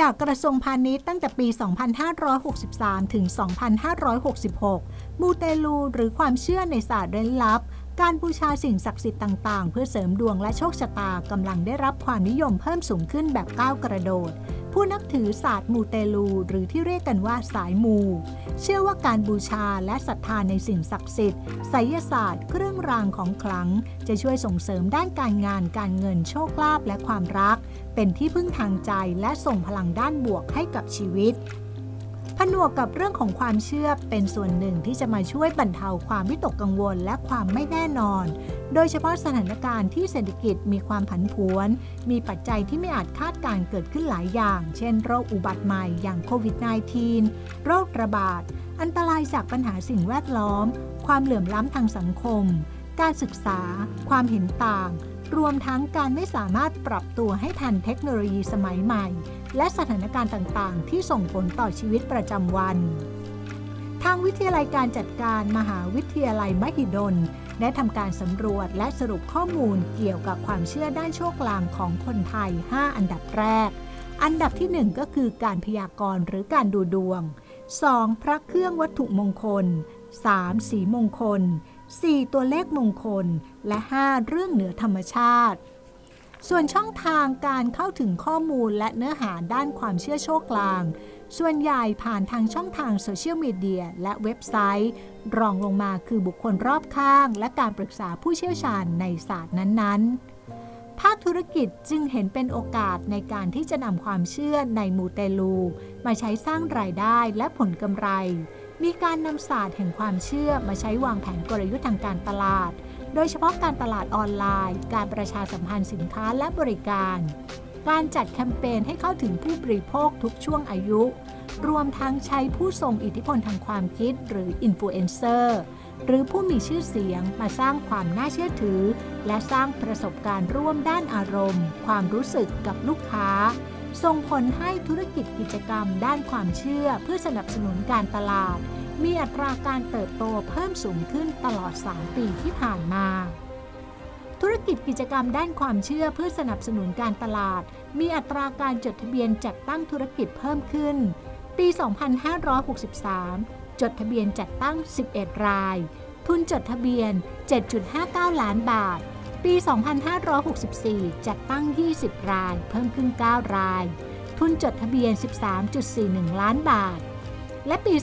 จากกระทรวงพาณิชย์ตั้งแต่ปี 2563 ถึง 2566 มูเตลูหรือความเชื่อในศาสตร์ลึกลับการบูชาสิ่งศักดิ์สิทธิ์ต่างๆเพื่อเสริมดวงและโชคชะตากำลังได้รับความนิยมเพิ่มสูงขึ้นแบบก้าวกระโดดผู้นับถือศาสตร์มูเตลูหรือที่เรียกกันว่าสายมูเชื่อว่าการบูชาและศรัทธาในสิ่งศักดิ์สิทธิ์ไสยศาสตร์เครื่องรางของขลังจะช่วยส่งเสริมด้านการงานการเงินโชคลาภและความรักเป็นที่พึ่งทางใจและส่งพลังด้านบวกให้กับชีวิตผนวกกับเรื่องของความเชื่อเป็นส่วนหนึ่งที่จะมาช่วยบรรเทาความวิตกกังวลและความไม่แน่นอนโดยเฉพาะสถานการณ์ที่เศรษฐกิจมีความผันผวนมีปัจจัยที่ไม่อาจคาดการณ์เกิดขึ้นหลายอย่างเช่นโรคอุบัติใหม่อย่างโควิด -19 โรคระบาดอันตรายจากปัญหาสิ่งแวดล้อมความเหลื่อมล้ำทางสังคมการศึกษาความเห็นต่างรวมทั้งการไม่สามารถปรับตัวให้ทันเทคโนโลยีสมัยใหม่และสถานการณ์ต่างๆที่ส่งผลต่อชีวิตประจำวันทางวิทยาลัยการจัดการมหาวิทยาลัยมหิดลได้ทำการสำรวจและสรุปข้อมูลเกี่ยวกับความเชื่อด้านโชคลางของคนไทย5อันดับแรกอันดับที่1ก็คือการพยากรณ์หรือการดูดวง2พระเครื่องวัตถุมงคล3สีมงคล4ตัวเลขมงคลและ5เรื่องเหนือธรรมชาติส่วนช่องทางการเข้าถึงข้อมูลและเนื้อหาด้านความเชื่อโชคลางส่วนใหญ่ผ่านทางช่องทางโซเชียลมีเดียและเว็บไซต์รองลงมาคือบุคคลรอบข้างและการปรึกษาผู้เชี่ยวชาญในศาสตร์นั้นๆภาคธุรกิจจึงเห็นเป็นโอกาสในการที่จะนำความเชื่อในมูเตลูมาใช้สร้างรายได้และผลกำไรมีการนำศาสตร์แห่งความเชื่อมาใช้วางแผนกลยุทธ์ทางการตลาดโดยเฉพาะการตลาดออนไลน์การประชาสัมพันธ์สินค้าและบริการการจัดแคมเปญให้เข้าถึงผู้บริโภคทุกช่วงอายุรวมทั้งใช้ผู้ทรงอิทธิพลทางความคิดหรืออินฟลูเอนเซอร์หรือผู้มีชื่อเสียงมาสร้างความน่าเชื่อถือและสร้างประสบการณ์ร่วมด้านอารมณ์ความรู้สึกกับลูกค้าส่งผลให้ธุรกิจกิจกรรมด้านความเชื่อเพื่อสนับสนุนการตลาดมีอัตราการเติบโตเพิ่มสูงขึ้นตลอด3ปีที่ผ่านมาธุรกิจกิจกรรมด้านความเชื่อเพื่อสนับสนุนการตลาดมีอัตราการจดทะเบียนจัดตั้งธุรกิจเพิ่มขึ้นปี 2563 จดทะเบียนจัดตั้ง 11 รายทุนจดทะเบียน 7.59 ล้านบาทปี 2564 จัดตั้ง 20 รายเพิ่มขึ้น 9 รายทุนจดทะเบียน 13.41 ล้านบาทและปี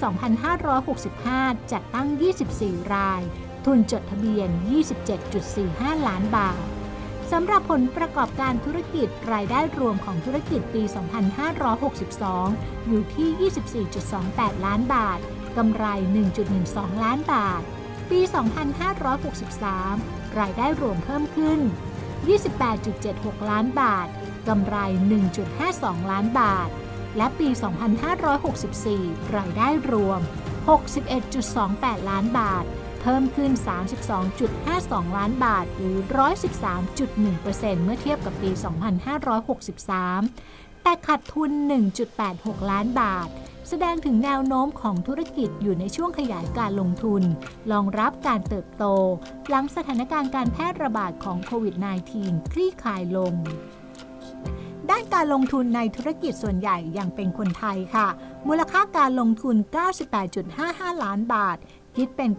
2565 จัดตั้ง 24 รายทุนจดทะเบียน 27.45 ล้านบาทสำหรับผลประกอบการธุรกิจรายได้รวมของธุรกิจปี 2562 อยู่ที่ 24.28 ล้านบาทกำไร 1.12 ล้านบาทปี 2563 รายได้รวมเพิ่มขึ้น 28.76 ล้านบาทกำไร 1.52 ล้านบาทและปี 2564 รายได้รวม 61.28 ล้านบาทเพิ่มขึ้น 32.52 ล้านบาทหรือ 113.1% เมื่อเทียบกับปี 2563 แต่ขาดทุน 1.86 ล้านบาทแสดงถึงแนวโน้มของธุรกิจอยู่ในช่วงขยายการลงทุนรองรับการเติบโตหลังสถานการณ์การแพร่ระบาดของโควิด -19 คลี่คลายลงด้านการลงทุนในธุรกิจส่วนใหญ่ยังเป็นคนไทยค่ะมูลค่าการลงทุน 98.55 ล้านบาทคิดเป็น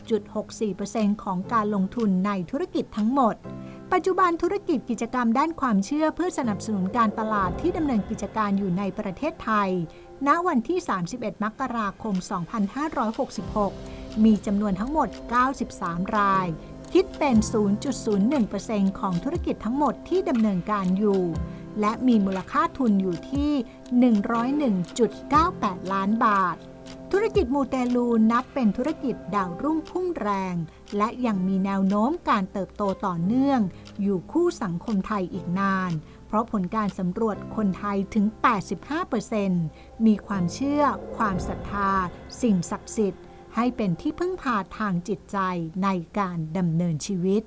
96.64% ของการลงทุนในธุรกิจทั้งหมดปัจจุบันธุรกิจกิจกรรมด้านความเชื่อเพื่อสนับสนุนการตลาดที่ดำเนินกิจการอยู่ในประเทศไทยณวันที่ 31 มกราคม 2566 มีจำนวนทั้งหมด 93 รายคิดเป็น 0.01% ของธุรกิจทั้งหมดที่ดำเนินการอยู่และมีมูลค่าทุนอยู่ที่ 101.98 ล้านบาทธุรกิจมูเตลูนับเป็นธุรกิจดาวรุ่งพุ่งแรงและยังมีแนวโน้มการเติบโตต่อเนื่องอยู่คู่สังคมไทยอีกนานเพราะผลการสำรวจคนไทยถึง 85% มีความเชื่อความศรัทธาสิ่งศักดิ์สิทธิ์ให้เป็นที่พึ่งพาทางจิตใจในการดำเนินชีวิต